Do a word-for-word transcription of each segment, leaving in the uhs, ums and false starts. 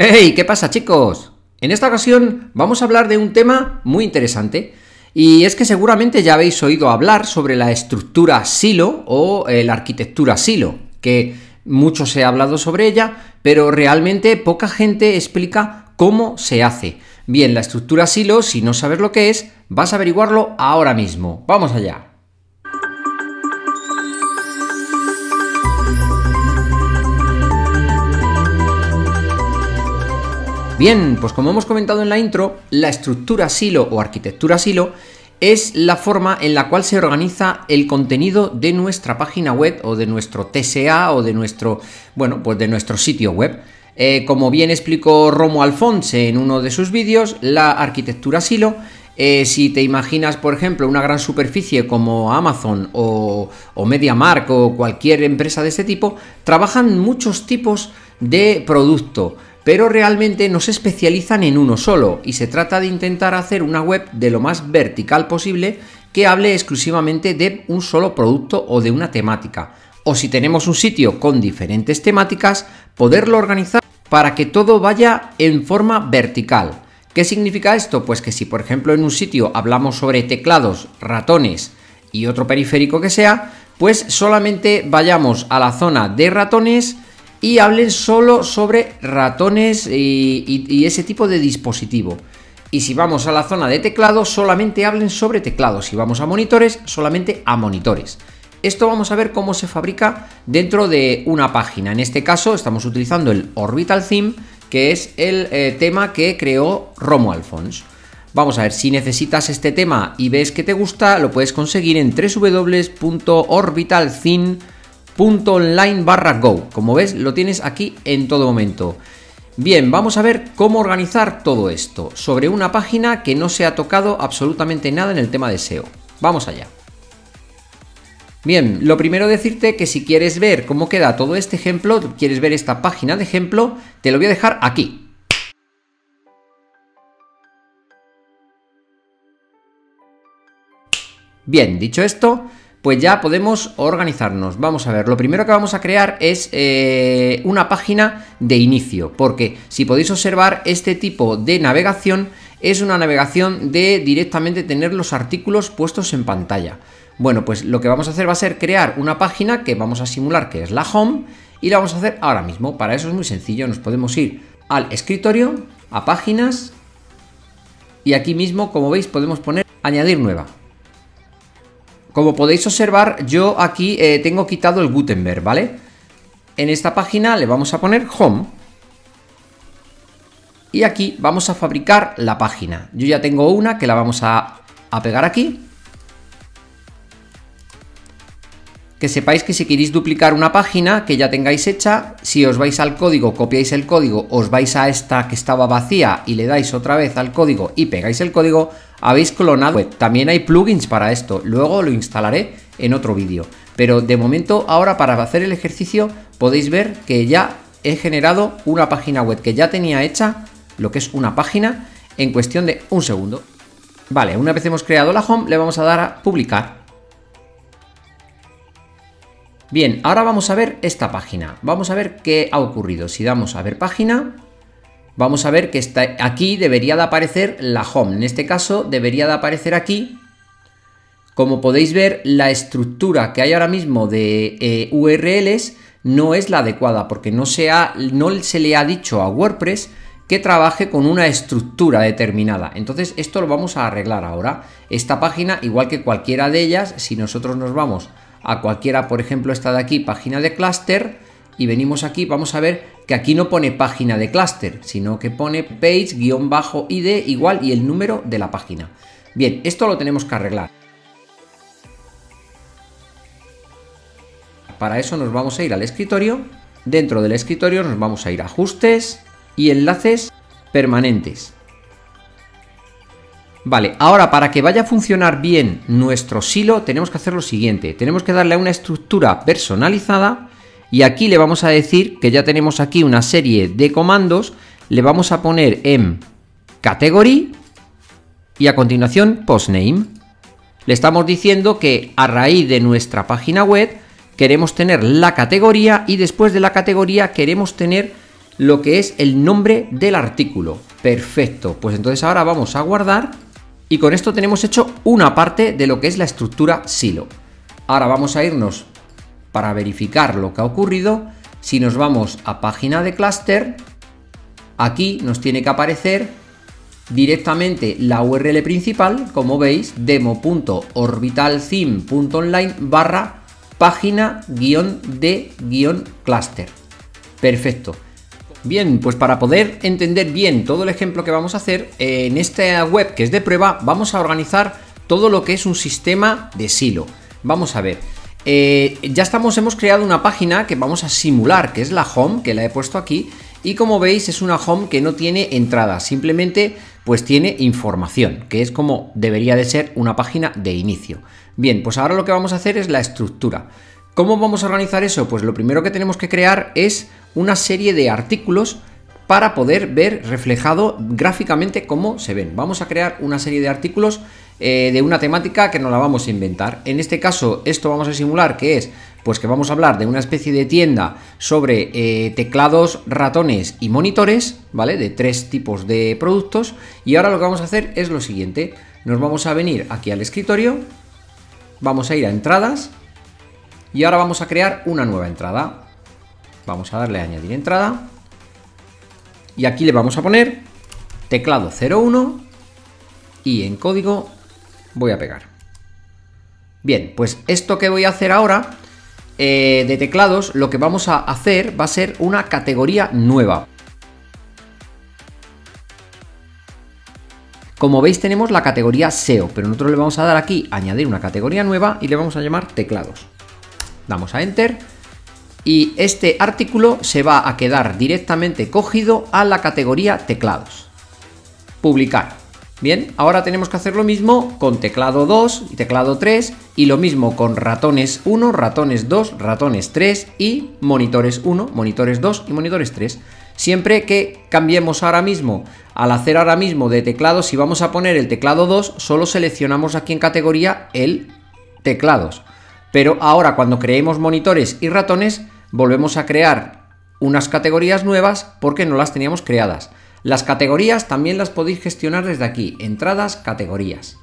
¡Hey! ¿Qué pasa, chicos? En esta ocasión vamos a hablar de un tema muy interesante, y es que seguramente ya habéis oído hablar sobre la estructura SILO o eh, la arquitectura SILO, que mucho se ha hablado sobre ella, pero realmente poca gente explica cómo se hace. Bien, la estructura SILO, si no sabes lo que es, vas a averiguarlo ahora mismo. ¡Vamos allá! Bien, pues como hemos comentado en la intro, la estructura SILO o arquitectura SILO es la forma en la cual se organiza el contenido de nuestra página web o de nuestro T S A o de nuestro, bueno, pues de nuestro sitio web. Eh, como bien explicó Romuald Fons en uno de sus vídeos, la arquitectura SILO, eh, si te imaginas, por ejemplo, una gran superficie como Amazon o, o MediaMarkt o cualquier empresa de este tipo, trabajan muchos tipos de producto, pero realmente no se especializan en uno solo, y se trata de intentar hacer una web de lo más vertical posible que hable exclusivamente de un solo producto o de una temática. O si tenemos un sitio con diferentes temáticas, poderlo organizar para que todo vaya en forma vertical. ¿Qué significa esto? Pues que si, por ejemplo, en un sitio hablamos sobre teclados, ratones y otro periférico que sea, pues solamente vayamos a la zona de ratones y hablen solo sobre ratones y, y, y ese tipo de dispositivo. Y si vamos a la zona de teclado, solamente hablen sobre teclados. Si vamos a monitores, solamente a monitores. Esto vamos a ver cómo se fabrica dentro de una página. En este caso estamos utilizando el Orbital Theme, que es el eh, tema que creó Romuald Fons. Vamos a ver, si necesitas este tema y ves que te gusta, lo puedes conseguir en www punto orbital theme punto online barra go. Como ves, lo tienes aquí en todo momento. Bien, vamos a ver cómo organizar todo esto sobre una página que no se ha tocado absolutamente nada en el tema de S E O. Vamos allá. Bien, lo primero decirte que si quieres ver cómo queda todo este ejemplo, quieres ver esta página de ejemplo, te lo voy a dejar aquí. Bien, dicho esto, pues ya podemos organizarnos. Vamos a ver, lo primero que vamos a crear es eh, una página de inicio, porque si podéis observar, este tipo de navegación es una navegación de directamente tener los artículos puestos en pantalla. Bueno, pues lo que vamos a hacer va a ser crear una página que vamos a simular que es la home, y la vamos a hacer ahora mismo. Para eso es muy sencillo, nos podemos ir al escritorio, a páginas, y aquí mismo, como veis, podemos poner añadir nueva. Como podéis observar, yo aquí eh, tengo quitado el Gutenberg, ¿vale? En esta página le vamos a poner Home. Y aquí vamos a fabricar la página. Yo ya tengo una que la vamos a, a pegar aquí. Que sepáis que si queréis duplicar una página que ya tengáis hecha, si os vais al código, copiáis el código, os vais a esta que estaba vacía y le dais otra vez al código y pegáis el código, habéis clonado web. También hay plugins para esto, luego lo instalaré en otro vídeo. Pero de momento, ahora para hacer el ejercicio, podéis ver que ya he generado una página web que ya tenía hecha, lo que es una página, en cuestión de un segundo. Vale, una vez hemos creado la home, le vamos a dar a publicar. Bien, ahora vamos a ver esta página, vamos a ver qué ha ocurrido. Si damos a ver página, vamos a ver que está, aquí debería de aparecer la home, en este caso debería de aparecer aquí. Como podéis ver, la estructura que hay ahora mismo de eh, U R Ls no es la adecuada, porque no se, ha, no se le ha dicho a WordPress que trabaje con una estructura determinada. Entonces esto lo vamos a arreglar ahora. Esta página, igual que cualquiera de ellas, si nosotros nos vamos a cualquiera, por ejemplo esta de aquí, página de clúster, y venimos aquí, vamos a ver que aquí no pone página de clúster, sino que pone page-id igual y el número de la página. Bien, esto lo tenemos que arreglar. Para eso nos vamos a ir al escritorio, dentro del escritorio nos vamos a ir a ajustes y enlaces permanentes. Vale, ahora para que vaya a funcionar bien nuestro SILO tenemos que hacer lo siguiente. Tenemos que darle a una estructura personalizada y aquí le vamos a decir que ya tenemos aquí una serie de comandos. Le vamos a poner en Category y a continuación Postname. Le estamos diciendo que a raíz de nuestra página web queremos tener la categoría y después de la categoría queremos tener lo que es el nombre del artículo. Perfecto, pues entonces ahora vamos a guardar y con esto tenemos hecho una parte de lo que es la estructura silo. Ahora vamos a irnos para verificar lo que ha ocurrido. Si nos vamos a página de clúster, aquí nos tiene que aparecer directamente la U R L principal, como veis, demo.orbitaltheme.online barra página guión de guión clúster. Perfecto. Bien, pues para poder entender bien todo el ejemplo que vamos a hacer, en esta web que es de prueba, vamos a organizar todo lo que es un sistema de silo. Vamos a ver. Eh, ya estamos, hemos creado una página que vamos a simular, que es la home, que la he puesto aquí. Y como veis, es una home que no tiene entrada, simplemente pues tiene información, que es como debería de ser una página de inicio. Bien, pues ahora lo que vamos a hacer es la estructura. ¿Cómo vamos a organizar eso? Pues lo primero que tenemos que crear es una serie de artículos para poder ver reflejado gráficamente cómo se ven. Vamos a crear una serie de artículos eh, de una temática que nos la vamos a inventar. En este caso, esto vamos a simular que es, pues que vamos a hablar de una especie de tienda sobre eh, teclados, ratones y monitores, ¿vale? De tres tipos de productos. Y ahora lo que vamos a hacer es lo siguiente. Nos vamos a venir aquí al escritorio, vamos a ir a entradas y ahora vamos a crear una nueva entrada. Vamos a darle a añadir entrada. Y aquí le vamos a poner teclado cero uno y en código voy a pegar. Bien, pues esto que voy a hacer ahora eh, de teclados, lo que vamos a hacer va a ser una categoría nueva. Como veis tenemos la categoría S E O, pero nosotros le vamos a dar aquí añadir una categoría nueva y le vamos a llamar teclados. Damos a Enter. Y este artículo se va a quedar directamente cogido a la categoría teclados. Publicar. Bien, ahora tenemos que hacer lo mismo con teclado dos y teclado tres y lo mismo con ratones uno, ratones dos, ratones tres y monitores uno, monitores dos y monitores tres. Siempre que cambiemos ahora mismo, al hacer ahora mismo de teclado, si vamos a poner el teclado dos, solo seleccionamos aquí en categoría el teclados. Pero ahora cuando creemos monitores y ratones, volvemos a crear unas categorías nuevas porque no las teníamos creadas. Las categorías también las podéis gestionar desde aquí, entradas, categorías.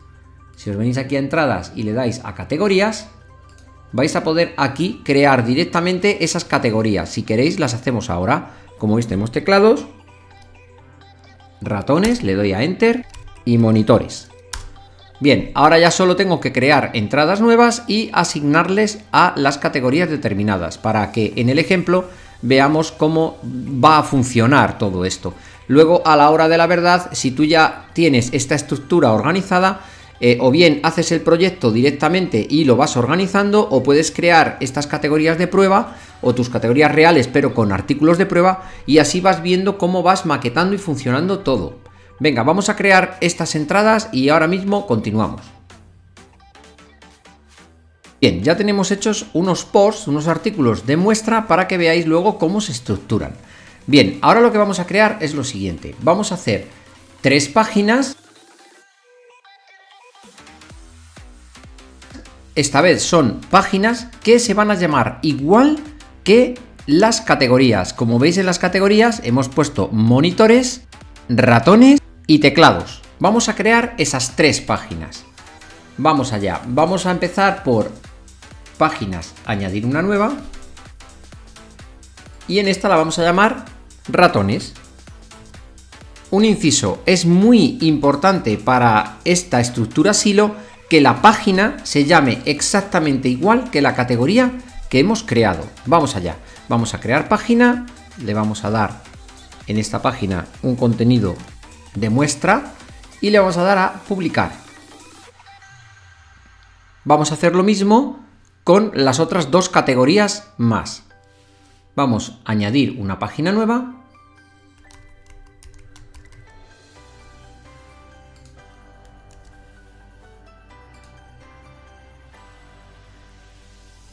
Si os venís aquí a entradas y le dais a categorías, vais a poder aquí crear directamente esas categorías. Si queréis las hacemos ahora. Como veis tenemos teclados, ratones, le doy a Enter y monitores. Bien, ahora ya solo tengo que crear entradas nuevas y asignarles a las categorías determinadas para que en el ejemplo veamos cómo va a funcionar todo esto. Luego, a la hora de la verdad, si tú ya tienes esta estructura organizada, eh, o bien haces el proyecto directamente y lo vas organizando, o puedes crear estas categorías de prueba o tus categorías reales pero con artículos de prueba y así vas viendo cómo vas maquetando y funcionando todo. Venga, vamos a crear estas entradas y ahora mismo continuamos. Bien, ya tenemos hechos unos posts, unos artículos de muestra para que veáis luego cómo se estructuran. Bien, ahora lo que vamos a crear es lo siguiente. Vamos a hacer tres páginas. Esta vez son páginas que se van a llamar igual que las categorías. Como veis en las categorías hemos puesto monitores, ratones y teclados. Vamos a crear esas tres páginas. Vamos allá. Vamos a empezar por páginas, añadir una nueva. Y en esta la vamos a llamar ratones. Un inciso. Es muy importante para esta estructura silo que la página se llame exactamente igual que la categoría que hemos creado. Vamos allá. Vamos a crear página. Le vamos a dar en esta página un contenido de muestra y le vamos a dar a publicar. Vamos a hacer lo mismo con las otras dos categorías más. Vamos a añadir una página nueva.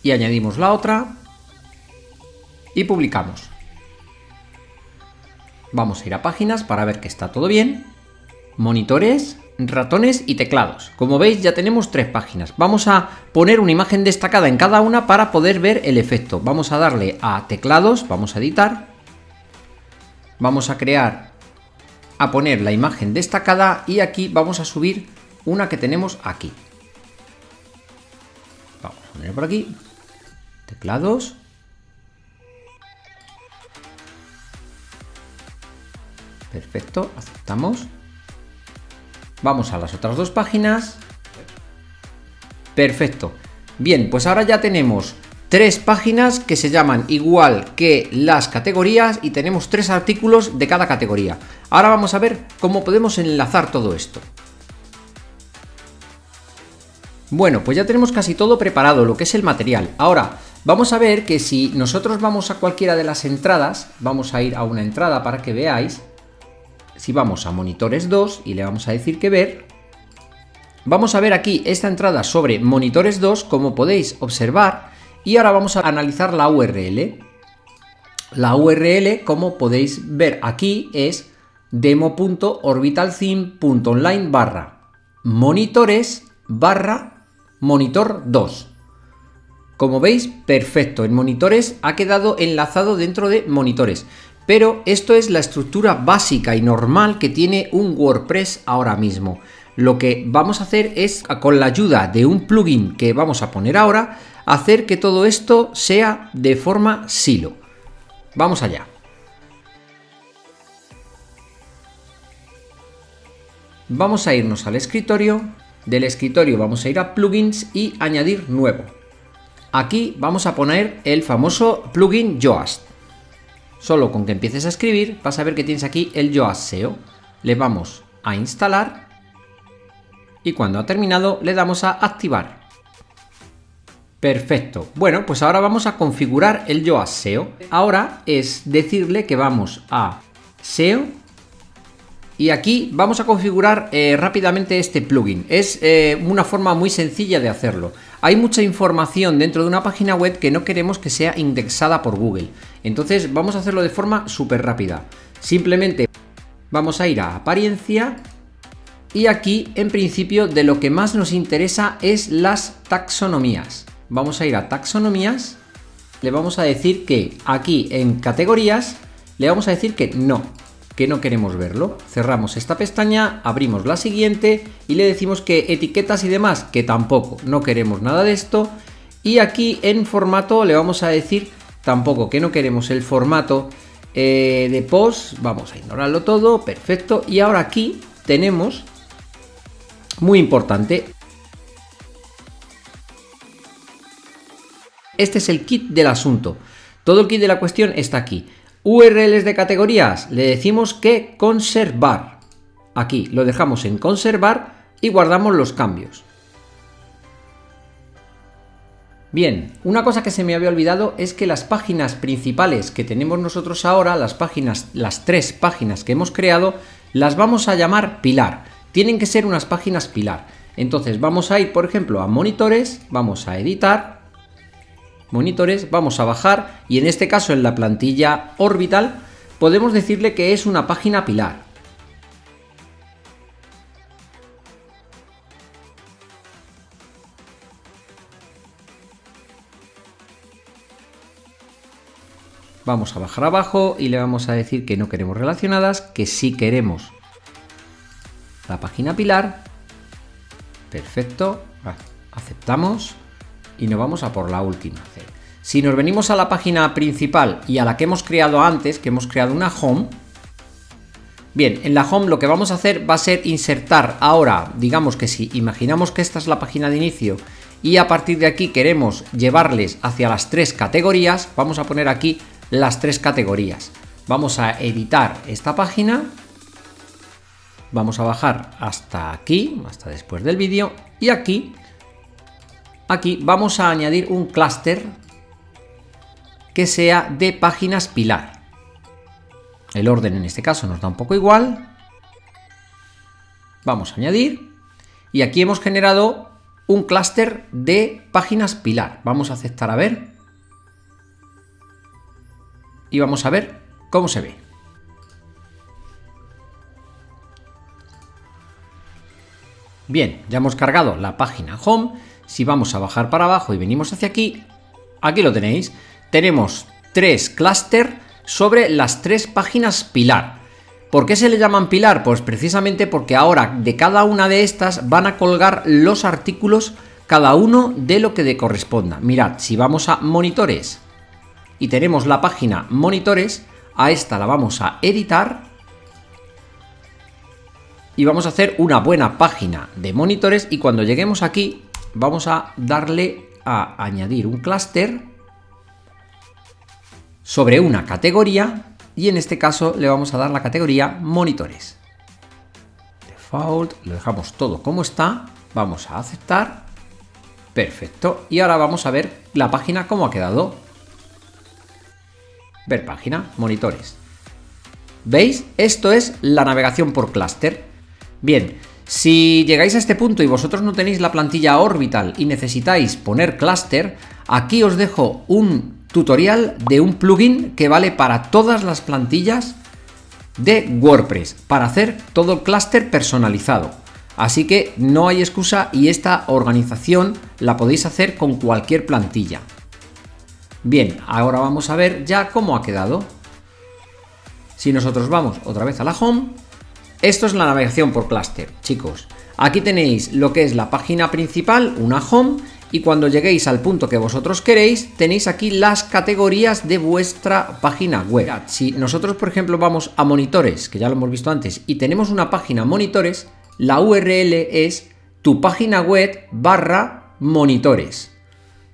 Y añadimos la otra. Y publicamos. Vamos a ir a páginas para ver que está todo bien. Monitores, ratones y teclados. Como veis ya tenemos tres páginas. Vamos a poner una imagen destacada en cada una para poder ver el efecto. Vamos a darle a teclados, vamos a editar. vamos a crear, a poner la imagen destacada y aquí vamos a subir una que tenemos aquí. Vamos a poner por aquí, teclados. Perfecto, aceptamos. Vamos a las otras dos páginas. Perfecto. Bien, pues ahora ya tenemos tres páginas que se llaman igual que las categorías y tenemos tres artículos de cada categoría. Ahora vamos a ver cómo podemos enlazar todo esto. Bueno, pues ya tenemos casi todo preparado, lo que es el material. Ahora, vamos a ver que si nosotros vamos a cualquiera de las entradas, vamos a ir a una entrada para que veáis. Si vamos a monitores dos y le vamos a decir que ver, vamos a ver aquí esta entrada sobre monitores dos, como podéis observar, y ahora vamos a analizar la U R L. La U R L, como podéis ver aquí, es demo.orbitaltheme.online barra monitores barra monitor dos. Como veis, perfecto, en monitores ha quedado enlazado dentro de monitores. Pero esto es la estructura básica y normal que tiene un WordPress ahora mismo. Lo que vamos a hacer es, con la ayuda de un plugin que vamos a poner ahora, hacer que todo esto sea de forma silo. Vamos allá. Vamos a irnos al escritorio. Del escritorio vamos a ir a plugins y añadir nuevo. Aquí vamos a poner el famoso plugin Yoast. Solo con que empieces a escribir vas a ver que tienes aquí el Yoast S E O. Le vamos a instalar y cuando ha terminado le damos a activar. Perfecto. Bueno, pues ahora vamos a configurar el Yoast S E O. Ahora es decirle que vamos a S E O y aquí vamos a configurar eh, rápidamente este plugin. Es eh, una forma muy sencilla de hacerlo. Hay mucha información dentro de una página web que no queremos que sea indexada por Google. Entonces vamos a hacerlo de forma súper rápida. Simplemente vamos a ir a apariencia y aquí en principio de lo que más nos interesa es las taxonomías. Vamos a ir a taxonomías, le vamos a decir que aquí en categorías le vamos a decir que no, que no queremos verlo. Cerramos esta pestaña, abrimos la siguiente y le decimos que etiquetas y demás, que tampoco, no queremos nada de esto. Y aquí en formato le vamos a decir tampoco, que no queremos el formato eh, de post. Vamos a ignorarlo todo, perfecto. Y ahora aquí tenemos, muy importante, este es el kit del asunto. Todo el kit de la cuestión está aquí. U R Ls de categorías, le decimos que conservar. Aquí lo dejamos en conservar y guardamos los cambios. Bien, una cosa que se me había olvidado es que las páginas principales que tenemos nosotros ahora, las páginas, las tres páginas que hemos creado, las vamos a llamar pilar. Tienen que ser unas páginas pilar. Entonces vamos a ir, por ejemplo, a monitores, vamos a editar, monitores, vamos a bajar y en este caso en la plantilla Orbital podemos decirle que es una página pilar. Vamos a bajar abajo y le vamos a decir que no queremos relacionadas, que sí queremos la página pilar. Perfecto, aceptamos y nos vamos a por la última. Si nos venimos a la página principal y a la que hemos creado antes, que hemos creado una home, bien, en la home lo que vamos a hacer va a ser insertar ahora, digamos que si imaginamos que esta es la página de inicio y a partir de aquí queremos llevarles hacia las tres categorías, vamos a poner aquí las tres categorías. Vamos a editar esta página, vamos a bajar hasta aquí, hasta después del vídeo, y aquí, aquí vamos a añadir un clúster que sea de páginas pilar. El orden en este caso nos da un poco igual. Vamos a añadir y aquí hemos generado un clúster de páginas pilar. Vamos a aceptar a ver. Y vamos a ver cómo se ve. Bien, ya hemos cargado la página home. Si vamos a bajar para abajo y venimos hacia aquí, aquí lo tenéis. Tenemos tres clúster sobre las tres páginas pilar. ¿Por qué se le llaman pilar? Pues precisamente porque ahora de cada una de estas van a colgar los artículos, cada uno de lo que le corresponda. Mirad, si vamos a monitores y tenemos la página monitores, a esta la vamos a editar y vamos a hacer una buena página de monitores, y cuando lleguemos aquí vamos a darle a añadir un clúster sobre una categoría, y en este caso le vamos a dar la categoría monitores. Default, lo dejamos todo como está, vamos a aceptar, perfecto, y ahora vamos a ver la página cómo ha quedado. Ver página, monitores. ¿Veis? Esto es la navegación por clúster. Bien, si llegáis a este punto y vosotros no tenéis la plantilla Orbital y necesitáis poner clúster, aquí os dejo un tutorial de un plugin que vale para todas las plantillas de WordPress, para hacer todo el clúster personalizado. Así que no hay excusa y esta organización la podéis hacer con cualquier plantilla. Bien, ahora vamos a ver ya cómo ha quedado. Si nosotros vamos otra vez a la home, esto es la navegación por clúster, chicos. Aquí tenéis lo que es la página principal, una home, y cuando lleguéis al punto que vosotros queréis, tenéis aquí las categorías de vuestra página web. Si nosotros, por ejemplo, vamos a monitores, que ya lo hemos visto antes, y tenemos una página monitores, la U R L es tu página web barra monitores.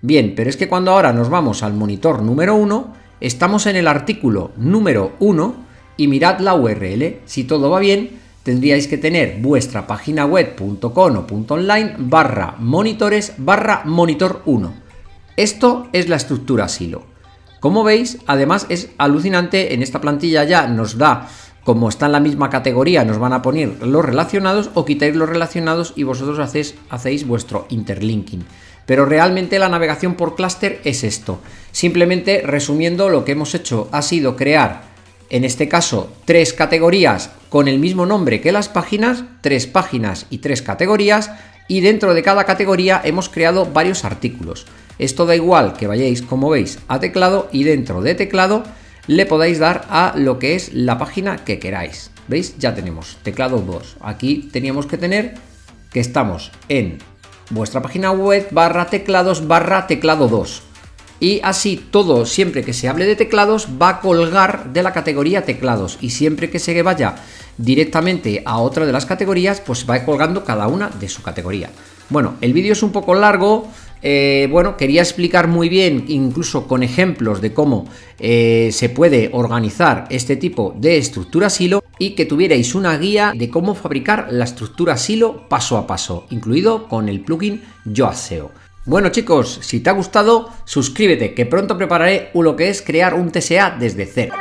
Bien, pero es que cuando ahora nos vamos al monitor número uno, estamos en el artículo número uno, y mirad la U R L, si todo va bien, tendríais que tener vuestra página web punto com o .online barra monitores barra monitor uno. Esto es la estructura SILO. Como veis, además es alucinante, en esta plantilla ya nos da, como está en la misma categoría, nos van a poner los relacionados o quitáis los relacionados y vosotros hacéis, hacéis vuestro interlinking. Pero realmente la navegación por clúster es esto. Simplemente resumiendo, lo que hemos hecho ha sido crear, en este caso, tres categorías con el mismo nombre que las páginas, tres páginas y tres categorías, y dentro de cada categoría hemos creado varios artículos. Esto da igual que vayáis, como veis, a teclado, y dentro de teclado le podáis dar a lo que es la página que queráis. ¿Veis? Ya tenemos teclado dos. Aquí teníamos que tener que estamos en vuestra página web barra teclados barra teclado dos. Y así todo, siempre que se hable de teclados, va a colgar de la categoría teclados, y siempre que se vaya directamente a otra de las categorías, pues va colgando cada una de su categoría. Bueno, el vídeo es un poco largo, eh, bueno, quería explicar muy bien, incluso con ejemplos de cómo eh, se puede organizar este tipo de estructura SILO, y que tuvierais una guía de cómo fabricar la estructura SILO paso a paso, incluido con el plugin Yoast S E O. Bueno chicos, si te ha gustado, suscríbete, que pronto prepararé lo que es crear un T S A desde cero.